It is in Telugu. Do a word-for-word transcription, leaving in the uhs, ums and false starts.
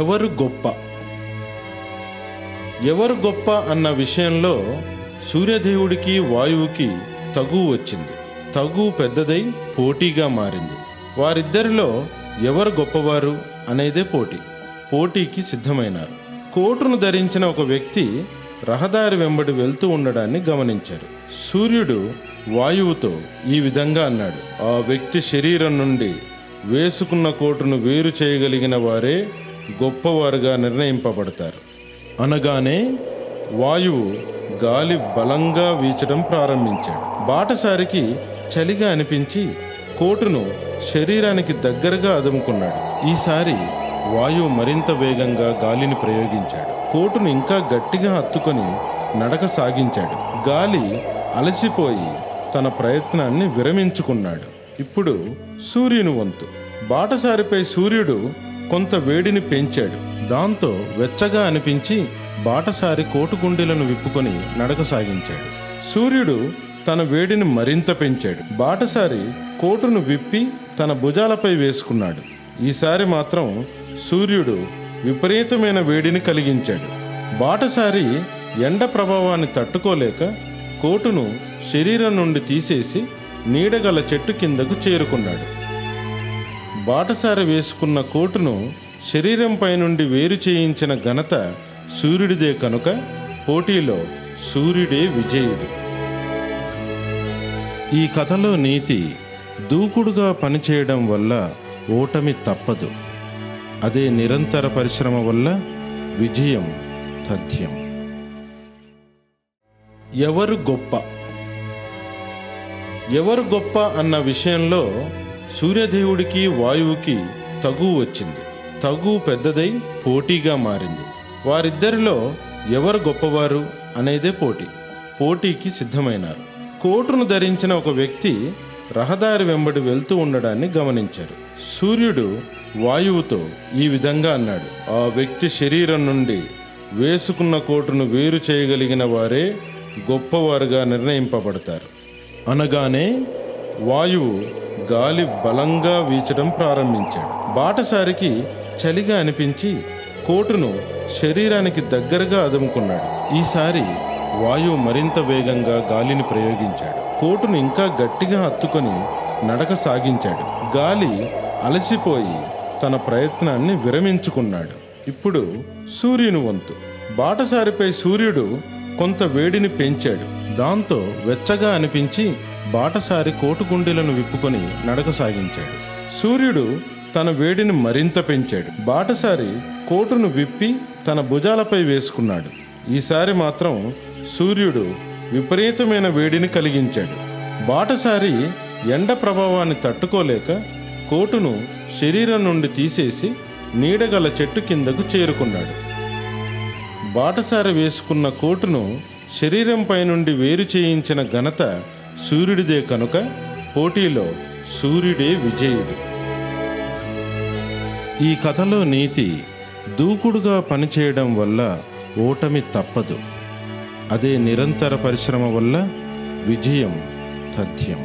ఎవరు గొప్ప ఎవరు గొప్ప అన్న విషయంలో సూర్యదేవుడికి వాయువుకి తగు వచ్చింది. తగు పెద్దదై పోటీగా మారింది. వారిద్దరిలో ఎవరు గొప్పవారు అనేదే పోటీ. పోటీకి సిద్ధమైనారు. కోటును ధరించిన ఒక వ్యక్తి రహదారి వెంబడి వెళ్తూ ఉండడాన్ని గమనించారు. సూర్యుడు వాయువుతో ఈ విధంగా అన్నాడు, ఆ వ్యక్తి శరీరం నుండి వేసుకున్న కోటును వేరు చేయగలిగిన వారే గొప్పవారుగా నిర్ణయింపబడతారు. అనగానే వాయువు గాలి బలంగా వీచడం ప్రారంభించాడు. బాటసారికి చలిగా అనిపించి కోటును శరీరానికి దగ్గరగా అదుముకున్నాడు. ఈసారి వాయువు మరింత వేగంగా గాలిని ప్రయోగించాడు. కోటును ఇంకా గట్టిగా హత్తుకొని నడక సాగించాడు. గాలి అలసిపోయి తన ప్రయత్నాన్ని విరమించుకున్నాడు. ఇప్పుడు సూర్యుని వంతు. బాటసారిపై సూర్యుడు కొంత వేడిని పెంచాడు. దాంతో వెచ్చగా అనిపించి బాటసారి కోటు గుండెలను విప్పుకొని నడక సాగించాడు. సూర్యుడు తన వేడిని మరింత పెంచాడు. బాటసారి కోటును విప్పి తన భుజాలపై వేసుకున్నాడు. ఈసారి మాత్రం సూర్యుడు విపరీతమైన వేడిని కలిగించాడు. బాటసారి ఎండ ప్రభావాన్ని తట్టుకోలేక కోటును శరీరం నుండి తీసేసి నీడగల చెట్టు కిందకు చేరుకున్నాడు. బాటసారి వేసుకున్న కోటును శరీరంపై నుండి వేరు చేయించిన ఘనత సూర్యుడిదే కనుక పోటీలో సూర్యుడే విజయుడు. ఈ కథలో నీతి దూకుడుగా పనిచేయడం వల్ల ఓటమి తప్పదు. అదే నిరంతర పరిశ్రమ వల్ల విజయం తథ్యం. ఎవరు గొప్ప ఎవరు గొప్ప అన్న విషయంలో సూర్యదేవుడికి వాయువుకి తగు వచ్చింది. తగు పెద్దదై పోటీగా మారింది. వారిద్దరిలో ఎవరు గొప్పవారు అనేదే పోటీ. పోటీకి సిద్ధమైనారు. కోటును ధరించిన ఒక వ్యక్తి రహదారి వెంబడి వెళ్తూ ఉండడాన్ని గమనించారు. సూర్యుడు వాయువుతో ఈ విధంగా అన్నాడు, ఆ వ్యక్తి శరీరం నుండి వేసుకున్న కోటును వేరు చేయగలిగిన వారే గొప్పవారుగా నిర్ణయింపబడతారు. అనగానే వాయువు గాలి బలంగా వీచడం ప్రారంభించాడు. బాటసారికి చలిగా అనిపించి కోటును శరీరానికి దగ్గరగా అదుముకున్నాడు. ఈసారి వాయువు మరింత వేగంగా గాలిని ప్రయోగించాడు. కోటును ఇంకా గట్టిగా హత్తుకొని నడక సాగించాడు. గాలి అలసిపోయి తన ప్రయత్నాన్ని విరమించుకున్నాడు. ఇప్పుడు సూర్యుని వంతు. బాటసారిపై సూర్యుడు కొంత వేడిని పెంచాడు. దాంతో వెచ్చగా అనిపించి బాటసారి కోటు గుండెలను విప్పుకొని నడక సాగించాడు. సూర్యుడు తన వేడిని మరింత పెంచాడు. బాటసారి కోటును విప్పి తన భుజాలపై వేసుకున్నాడు. ఈసారి మాత్రం సూర్యుడు విపరీతమైన వేడిని కలిగించాడు. బాటసారి ఎండ ప్రభావాన్ని తట్టుకోలేక కోటును శరీరం నుండి తీసేసి నీడగల చెట్టు కిందకు చేరుకున్నాడు. బాటసారి వేసుకున్న కోటును శరీరంపై నుండి వేరు చేయించిన ఘనత సూర్యుడిదే కనుక పోటీలో సూర్యుడే విజయుడు. ఈ కథలో నీతి దూకుడుగా పనిచేయడం వల్ల ఓటమి తప్పదు. అదే నిరంతర పరిశ్రమ వల్ల విజయం తథ్యం.